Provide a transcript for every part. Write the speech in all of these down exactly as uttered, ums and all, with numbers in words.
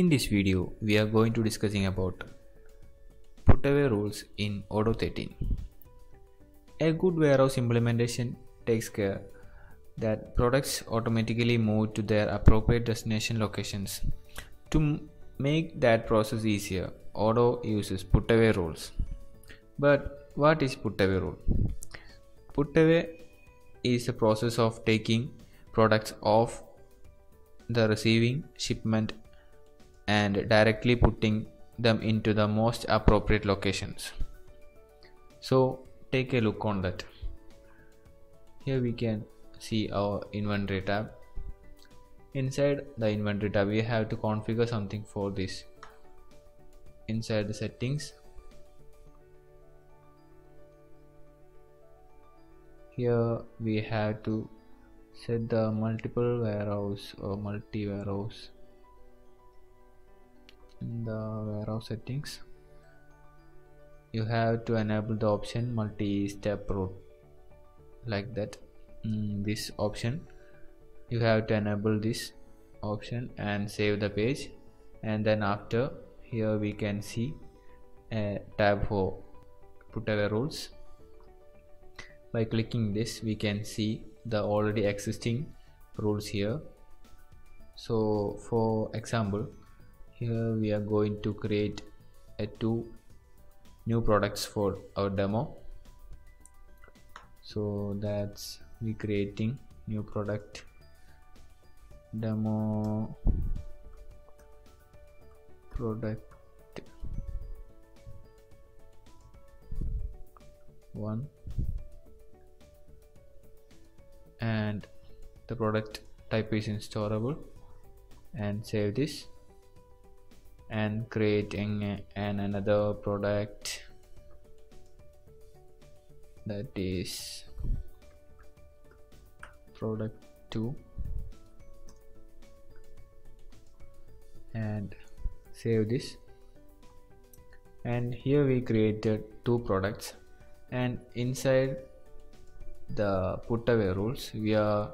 In this video, we are going to discussing about Putaway rules in Odoo thirteen. A good warehouse implementation takes care that products automatically move to their appropriate destination locations. To make that process easier, Odoo uses Putaway rules. But what is Putaway rule? Putaway is the process of taking products off the receiving shipment and directly putting them into the most appropriate locations. So take a look on that. Here we can see our inventory tab. Inside the inventory tab, we have to configure something for this. Inside the settings, here we have to set the multiple warehouse or multi warehouse in the warehouse settings. You have to enable the option multi-step route like that. Mm, this option you have to enable this option and save the page, and then after here we can see a tab for Putaway rules. By clicking this, we can see the already existing rules here. So for example, here we are going to create a two new products for our demo. So that's we creating new product demo product one, and the product type is installable, and save this and creating an another product that is product two, and save this. And here we created two products, and inside the Putaway rules we are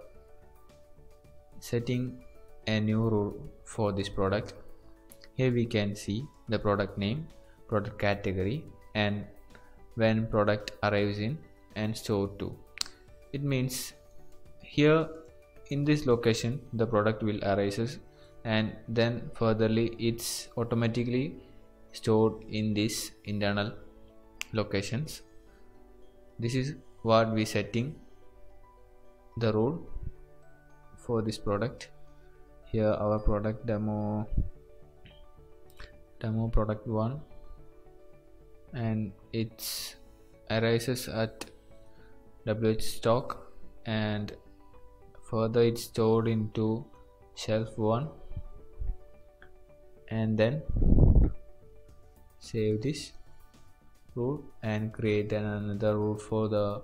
setting a new rule for this product. Here we can see the product name, product category, and when product arrives in and stored to. It means here in this location the product will arises, and then furtherly it's automatically stored in this internal locations. This is what we setting the rule for this product. Here our product demo demo product one, and it's arises at W H stock, and further it's stored into shelf one, and then save this rule and create another rule for the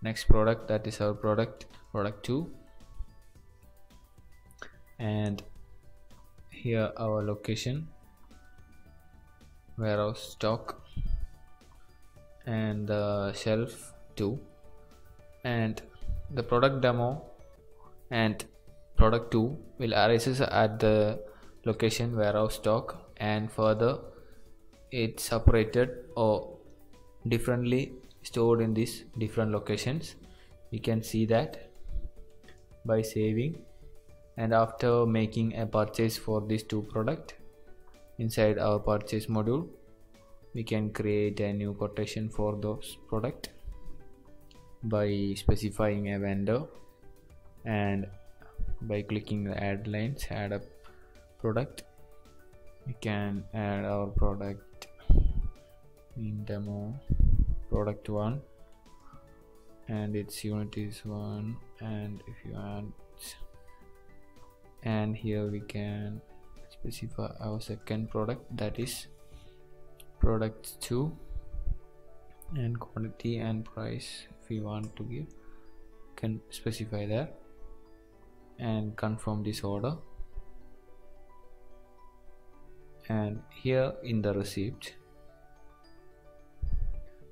next product, that is our product product two, and here our location warehouse stock and the shelf two, and the product demo and product two will arises at the location warehouse stock, and further it's separated or differently stored in these different locations. We can see that by saving, and after making a purchase for these two products, inside our purchase module we can create a new quotation for those product by specifying a vendor, and by clicking the add lines, add a product, we can add our product in demo product one, and its unit is one, and if you add, and here we can specify our second product, that is product two, and quantity and price if we want to give can specify there, and confirm this order. And here in the receipt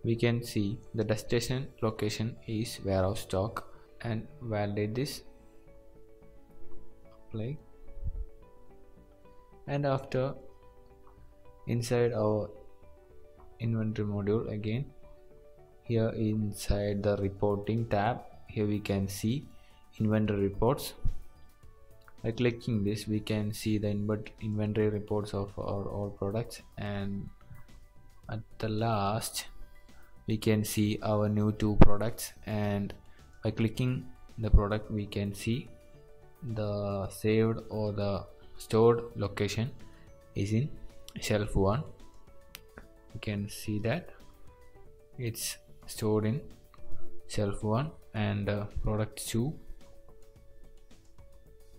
we can see the destination location is warehouse stock, and validate this, apply, and after inside our inventory module again, here inside the reporting tab, here we can see inventory reports. By clicking this we can see the inventory reports of our all products, and at the last we can see our new two products, and by clicking the product we can see the saved or the stored location is in shelf one. You can see that it's stored in shelf one, and uh, product two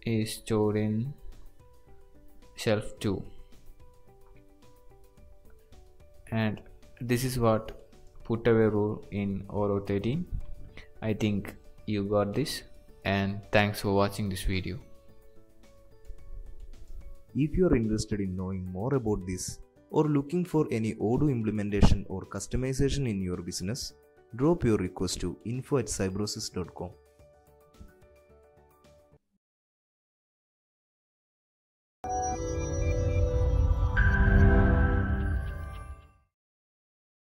is stored in shelf two, and this is what Putaway rule in Odoo thirteen. I think you got this, and thanks for watching this video. If you are interested in knowing more about this or looking for any Odoo implementation or customization in your business, drop your request to info at cybrosys dot com.